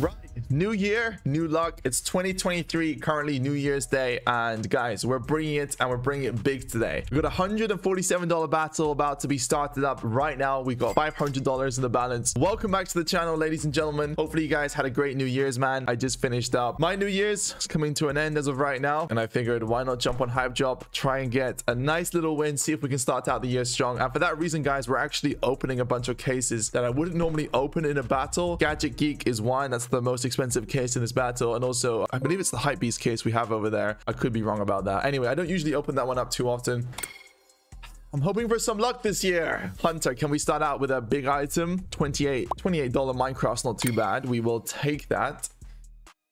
Right, new year, new luck. It's 2023, currently New Year's Day, and guys, we're bringing it, and we're bringing it big today. We've got a $147 battle about to be started up right now. We've got $500 in the balance. Welcome back to the channel, ladies and gentlemen. Hopefully you guys had a great New Year's, man. I just finished up my New Year's. It's coming to an end as of right now, and I figured why not jump on Hype Drop, try and get a nice little win, see if we can start out the year strong. And for that reason, guys, we're actually opening a bunch of cases that I wouldn't normally open in a battle. Gadget Geek is one. That's the most expensive case in this battle, and also I believe it's the Hype Beast case we have over there. I could be wrong about that. Anyway, I don't usually open that one up too often. I'm hoping for some luck this year. Hunter, can we start out with a big item? $28 Minecraft's not too bad. We will take that.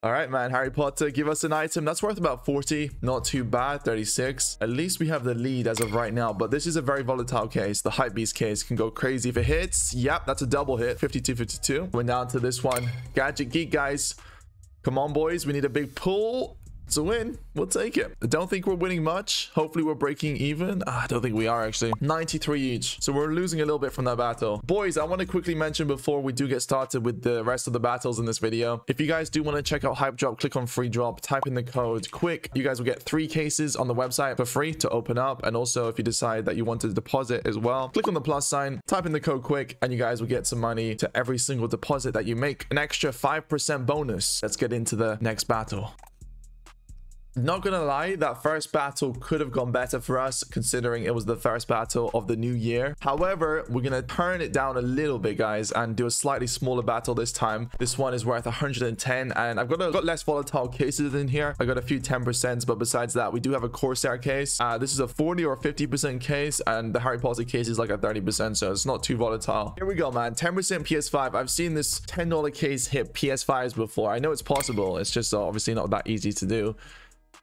All right, man. Harry Potter, give us an item that's worth about 40. Not too bad. 36. At least we have the lead as of right now, but this is a very volatile case. The Hype Beast case can go crazy if it hits. Yep, that's a double hit. 52. We're down to this one. Gadget Geek, guys. Come on, boys. We need a big pull. It's a win. We'll take it. I don't think we're winning much. Hopefully we're breaking even. I don't think we are, actually. 93 each. So we're losing a little bit from that battle. Boys, I want to quickly mention before we do get started with the rest of the battles in this video, if you guys do want to check out Hype Drop, click on free drop, type in the code QUICK. You guys will get 3 cases on the website for free to open up. And also, if you decide that you want to deposit as well, click on the plus sign, type in the code QUICK, and you guys will get some money to every single deposit that you make. An extra 5% bonus. Let's get into the next battle. Not gonna lie, that first battle could have gone better for us, considering it was the first battle of the new year. However, we're gonna turn it down a little bit, guys, and do a slightly smaller battle this time. This one is worth 110, and I've got less volatile cases in here. I got a few 10%, but besides that, we do have a Corsair case. This is a 40 or 50% case, and the Harry Potter case is like a 30%, so it's not too volatile. Here we go, man. 10% PS5. I've seen this $10 case hit PS5s before. I know it's possible. It's just obviously not that easy to do.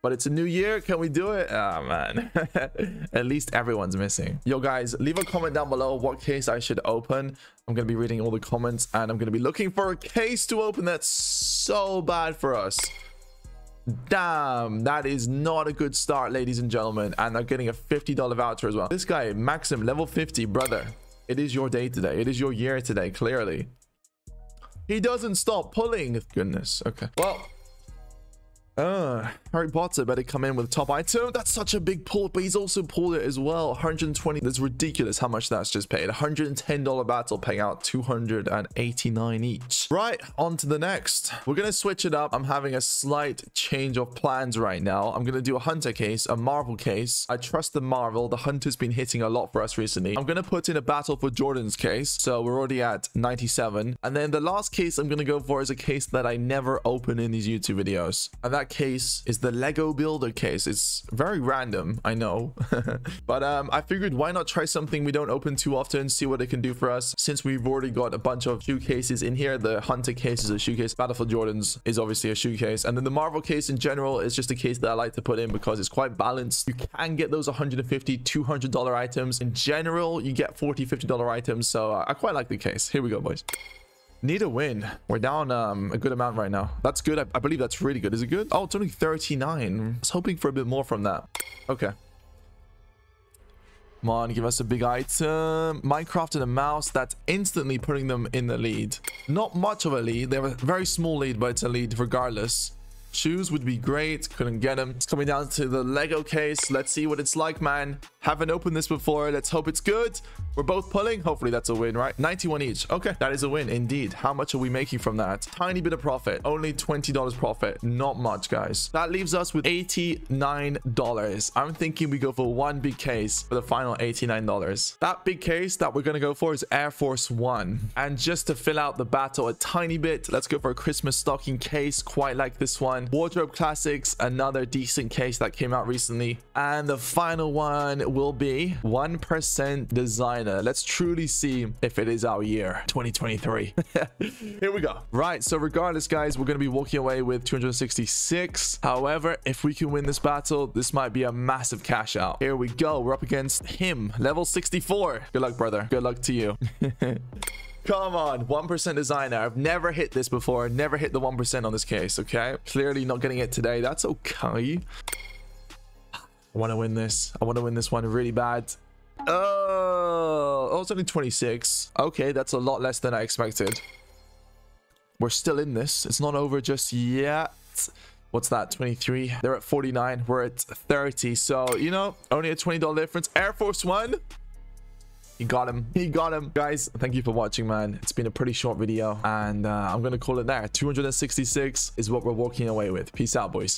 But it's a new year. Can we do it? Oh, man. At least everyone's missing. Yo, guys, leave a comment down below what case I should open. I'm going to be reading all the comments, and I'm going to be looking for a case to open that's so bad for us. Damn, that is not a good start, ladies and gentlemen. And I'm getting a $50 voucher as well. This guy, Maxim, level 50, brother. It is your day today. It is your year today, clearly. He doesn't stop pulling. Goodness. Okay. Well... Harry Potter better come in with top item. That's such a big pull, but he's also pulled it as well. 120. That's ridiculous how much that's just paid. $110 battle paying out 289 each. Right, on to the next. We're gonna switch it up. I'm having a slight change of plans right now. I'm gonna do a Hunter case, a Marvel case. I trust the Marvel. The Hunter's been hitting a lot for us recently. I'm gonna put in a battle for Jordan's case, so we're already at 97. And then the last case I'm gonna go for is a case that I never open in these YouTube videos, and that case is the Lego Builder case. It's very random, I know. But I figured why not try something we don't open too often, see what it can do for us, since we've already got a bunch of shoe cases in here. The Hunter case is a shoe case, Battle for Jordans is obviously a shoe case, and then the Marvel case in general is just a case that I like to put in because it's quite balanced. You can get those $150, $200 items in general. You get $40, $50 items, so I quite like the case. Here we go, boys. Need a win. We're down a good amount right now. That's good. I believe that's really good. Is it good? Oh, it's only 39. I was hoping for a bit more from that. Okay. Come on, give us a big item. Minecraft and a mouse. That's instantly putting them in the lead. Not much of a lead. They have a very small lead, but it's a lead regardless. Shoes would be great. Couldn't get them. It's coming down to the Lego case. Let's see what it's like, man. Haven't opened this before. Let's hope it's good. We're both pulling. Hopefully that's a win, right? 91 each. Okay, that is a win indeed. How much are we making from that? Tiny bit of profit. Only $20 profit. Not much, guys. That leaves us with $89. I'm thinking we go for one big case for the final $89. That big case that we're gonna go for is Air Force One. And just to fill out the battle a tiny bit, let's go for a Christmas Stocking case. Quite like this one. Wardrobe Classics, another decent case that came out recently. And the final one will be 1% Designer. Let's truly see if it is our year, 2023. Here we go. Right, so regardless, guys, we're going to be walking away with 266. However, if we can win this battle, this might be a massive cash out. Here we go. We're up against him, level 64. Good luck, brother. Good luck to you. Come on, 1% Designer. I've never hit this before. I've never hit the 1% on this case, okay? Clearly not getting it today. That's okay. I want to win this. I want to win this one really bad. Oh, it's only 26. Okay, that's a lot less than I expected. We're still in this. It's not over just yet. What's that? 23. They're at 49. We're at 30. So, you know, only a $20 difference. Air Force One. He got him. He got him. Guys, thank you for watching, man. It's been a pretty short video, and I'm going to call it there. 266 is what we're walking away with. Peace out, boys.